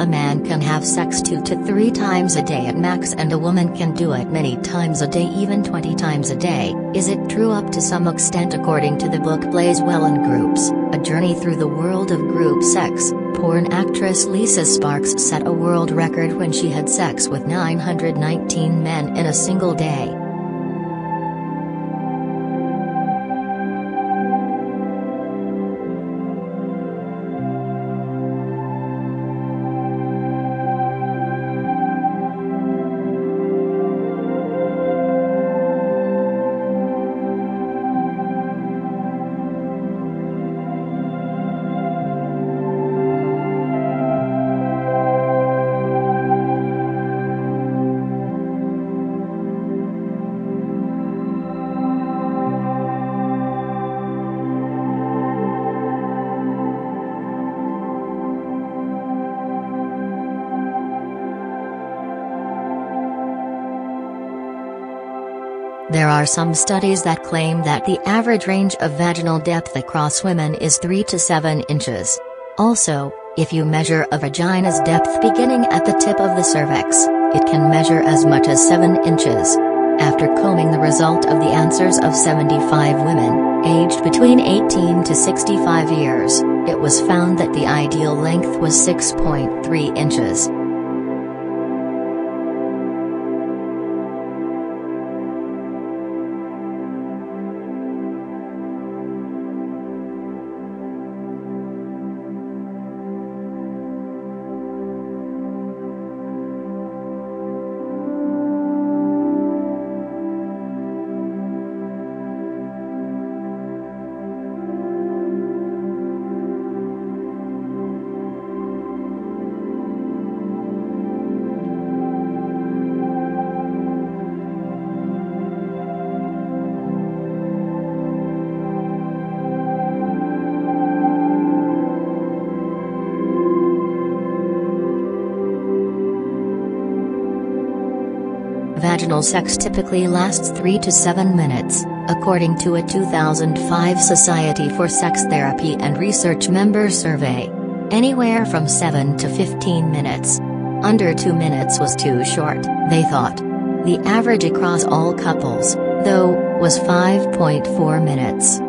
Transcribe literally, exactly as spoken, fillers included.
A man can have sex two to three times a day at max, and a woman can do it many times a day, even twenty times a day. Is it true? Up to some extent, according to the book Blaze Well in Groups, A Journey Through the World of Group Sex. Porn actress Lisa Sparks set a world record when she had sex with nine hundred nineteen men in a single day. There are some studies that claim that the average range of vaginal depth across women is three to seven inches. Also, if you measure a vagina's depth beginning at the tip of the cervix, it can measure as much as seven inches. After combing the result of the answers of seventy-five women, aged between eighteen to sixty-five years, it was found that the ideal length was six point three inches. Vaginal sex typically lasts three to seven minutes, according to a two thousand five Society for Sex Therapy and Research member survey. Anywhere from seven to fifteen minutes. Under two minutes was too short, they thought. The average across all couples, though, was five point four minutes.